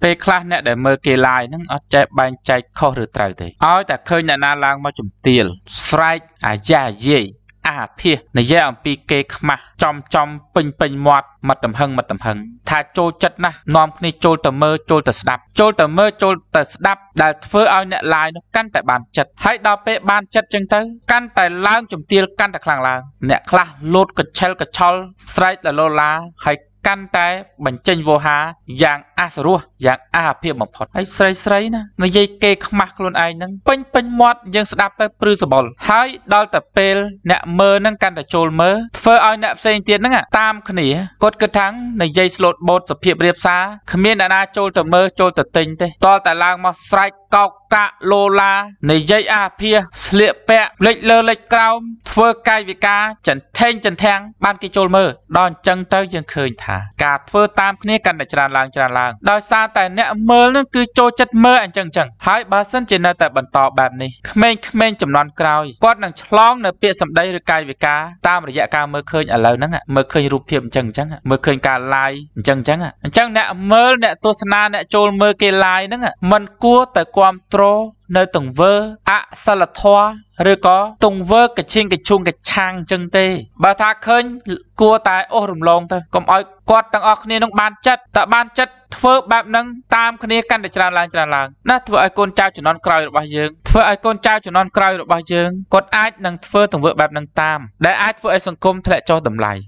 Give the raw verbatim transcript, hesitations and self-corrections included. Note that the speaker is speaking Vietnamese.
Pê khá nè để mơ kê lai nâng ở chạy bánh chạy khó rửa trao thế. Ôi ta khơi nè nà lang mà chùm tiền. Sraic à dạ dê. À phía nè dê ổng bì kê khmá. Chom chom bình bình mọt. Mà tầm hân mà tầm hân. Tha chô chất nà. Nòm khní chô tờ mơ chô tờ sđap. Chô tờ mơ chô tờ sđap. Đã phơ oi nè lai nó căn tại bàn chất. Hãy đo pê bàn chất chân tớ. Căn tại lang chùm tiền căn tại khlang lang. Nè khla lột kật chel kật chol. Sraic là lô la. Hay căn tay bánh chênh vô hà dạng á sơ rùa dạng á phía mập hột ấy srei srei nè nó dây kê khắc mạc luôn ai nâng pênh pênh mọt dân sẽ đạp tới prư sơ bồn hãy đo tập pêl nẹ mơ nâng căn tại chôl mơ phơ oi nẹ xên tiết nâng à tam khả nỉ cốt cơ thắng nè dây slot bột sập hiệp riêp xa khả miên nà na chôl tờ mơ chôl tờ tinh tê to tại làng mọt srei cọc cạ lô la nè dây á phía sliệp pẹ lệch lơ lệch cao phơ cay vì ca chẳng thênh chẳng thang ban kê chôl mơ đòn chân tới dân khơi cả phơ tam khné căn đại tràn làng tràn làng đòi xa tại nẹo mơ nó cứ trôi chất mơ anh chẳng chẳng hãy bà sân trên nơi tại bẩn tọ bẹp này khmên khmên chấm non cao quát nàng chlong nở bịa sầm đây rồi cài về cá tam rồi dạ cá mơ khơi ở lâu nắng ạ mơ khơi rụp hiểm chẳng chẳng ạ mơ khơi cá lai chẳng chẳng ạ chẳng nẹo mơ nẹo tô sana nẹo trôi mơ kê lai nắng ạ mình cua tại quam tro nơi từng vơ ạ sa là thoa rồi có tùng vơ cái chiên cái chuông cái chang chân tê bà tha khơi cua tại ô rùm lông thôi còn oi quạt tăng ọc nè nông ban chất tại ban chất phơ bạp nâng tam khné căn để tràn lan tràn lan nè thưa ai con trai chủ non cày được bao nhiêu thưa ai con trai chủ non cày được bao nhiêu còn ai nâng phơ từng vợ bạp nâng tam để ai phơ ai sân công thì lại cho tầm lại.